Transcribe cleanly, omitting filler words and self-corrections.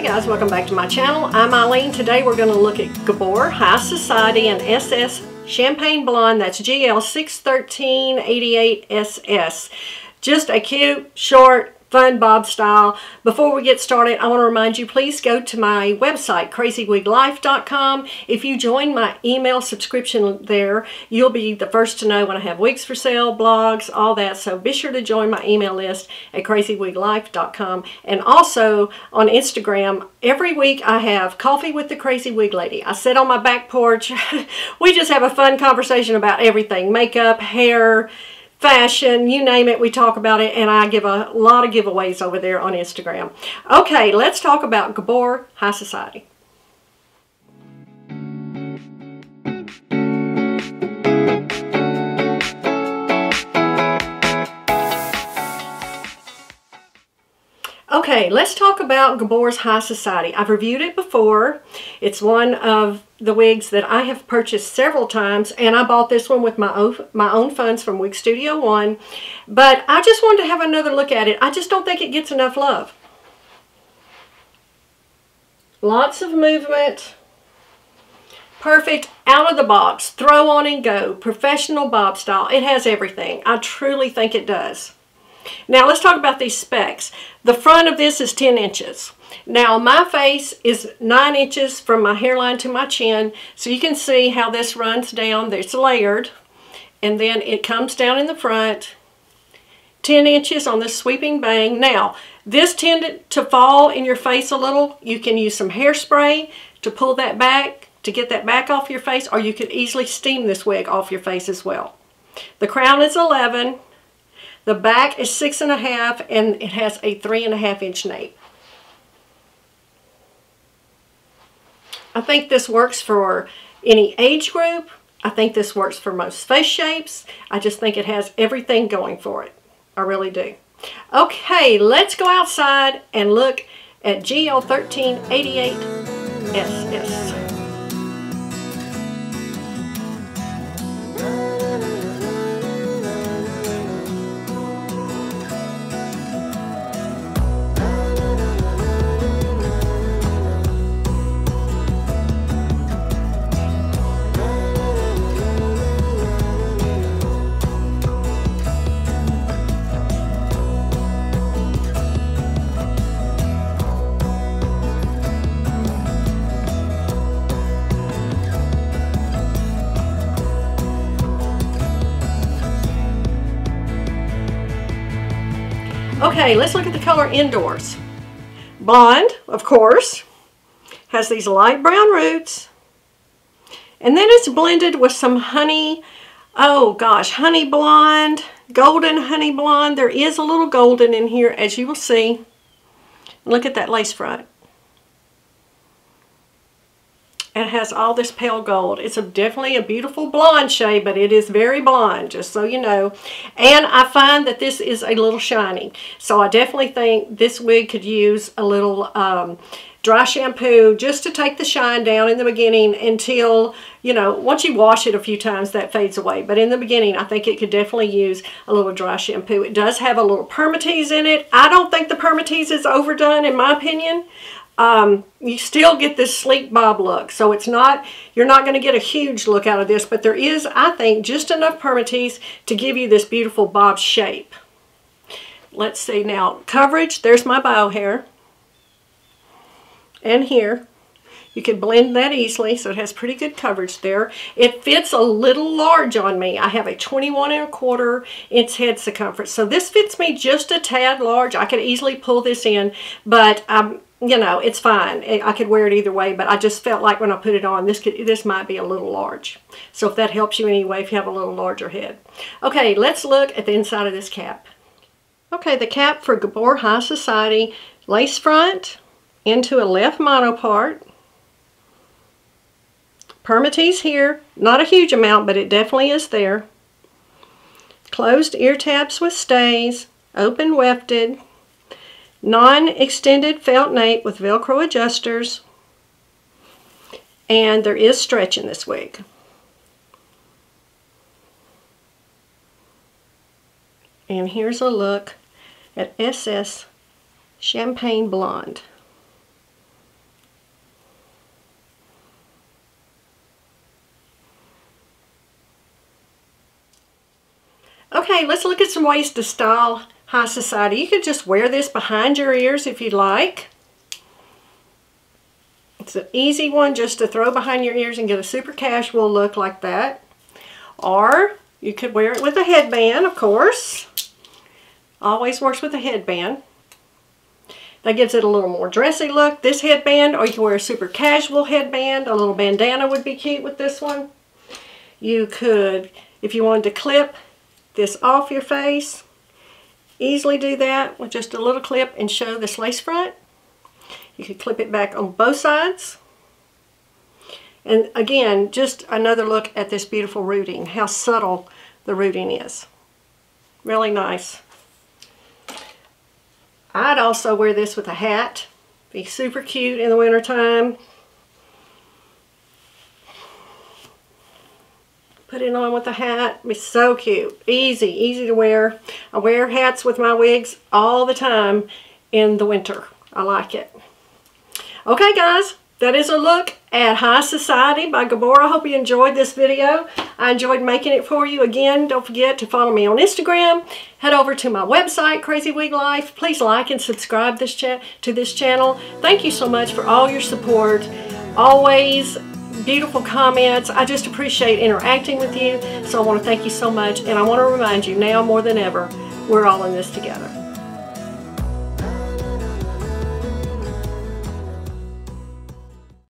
Hey guys, welcome back to my channel. I'm Eileen. Today we're going to look at Gabor High Society and SS Champagne Blonde. That's GL61388SS. Just a cute, short, fun bob style. Before we get started, I want to remind you, please go to my website, crazywiglife.com. If you join my email subscription there, you'll be the first to know when I have wigs for sale, blogs, all that. So be sure to join my email list at crazywiglife.com. And also on Instagram, every week I have coffee with the Crazy Wig Lady. I sit on my back porch. We just have a fun conversation about everything, makeup, hair, fashion, you name it, we talk about it, and I give a lot of giveaways over there on Instagram. Okay, let's talk about Gabor High Society. Okay, let's talk about Gabor's High Society. I've reviewed it before. It's one of the wigs that I have purchased several times, and I bought this one with my own funds from Wig Studio One, but I just wanted to have another look at it. I just don't think it gets enough love. Lots of movement. Perfect, out of the box, throw on and go, professional bob style. It has everything. I truly think it does. Now let's talk about these specs. The front of this is 10 inches. Now my face is 9 inches from my hairline to my chin, so you can see how this runs down. It's layered, and then it comes down in the front. 10 inches on this sweeping bang. Now this tended to fall in your face a little. You can use some hairspray to pull that back, to get that back off your face, or you could easily steam this wig off your face as well. The crown is 11. The back is 6.5, and it has a 3.5 inch nape. I think this works for any age group. I think this works for most face shapes. I just think it has everything going for it. I really do. Okay, let's go outside and look at GL1388SS. Okay, let's look at the color indoors. Blonde, of course, has these light brown roots, and then it's blended with some honey, oh gosh, honey blonde, golden honey blonde. There is a little golden in here, as you will see. Look at that lace front. It has all this pale gold. It's definitely a beautiful blonde shade, but it is very blonde, just so you know. And I find that this is a little shiny. So I definitely think this wig could use a little dry shampoo just to take the shine down in the beginning until, you know, once you wash it a few times, that fades away. But in the beginning, I think it could definitely use a little dry shampoo. It does have a little permatease in it. I don't think the permatease is overdone, in my opinion. You still get this sleek bob look, so it's not, you're not going to get a huge look out of this, but there is, I think, just enough permatease to give you this beautiful bob shape. Let's see now, coverage, there's my bio hair, and here, you can blend that easily, so it has pretty good coverage there. It fits a little large on me. I have a 21.25 inch head circumference, so this fits me just a tad large. I could easily pull this in, but you know, it's fine. I could wear it either way, but I just felt like when I put it on, this might be a little large. So if that helps you anyway, if you have a little larger head. Okay, let's look at the inside of this cap. Okay, the cap for Gabor High Society, lace front into a left monopart. Permatease here, not a huge amount, but it definitely is there. Closed ear tabs with stays, open wefted. Non-extended felt nape with Velcro adjusters, and there is stretch in this wig. And here's a look at SS Champagne Blonde. Okay, let's look at some ways to style High Society. You could just wear this behind your ears if you'd like. It's an easy one just to throw behind your ears and get a super casual look like that. Or you could wear it with a headband, of course. Always works with a headband. That gives it a little more dressy look, this headband, or you can wear a super casual headband. A little bandana would be cute with this one. You could, if you wanted to clip this off your face, easily do that with just a little clip and show this lace front. You could clip it back on both sides. And again, just another look at this beautiful rooting, how subtle the rooting is. Really nice. I'd also wear this with a hat. Be super cute in the wintertime. Put it on with a hat. Be so cute. Easy, easy to wear. I wear hats with my wigs all the time in the winter. I like it. Okay, guys. That is a look at High Society by Gabor. I hope you enjoyed this video. I enjoyed making it for you. Again, don't forget to follow me on Instagram. Head over to my website, Crazy Wig Life. Please like and subscribe to this channel. Thank you so much for all your support. Always beautiful comments. I just appreciate interacting with you. So I want to thank you so much. And I want to remind you now more than ever, we're all in this together.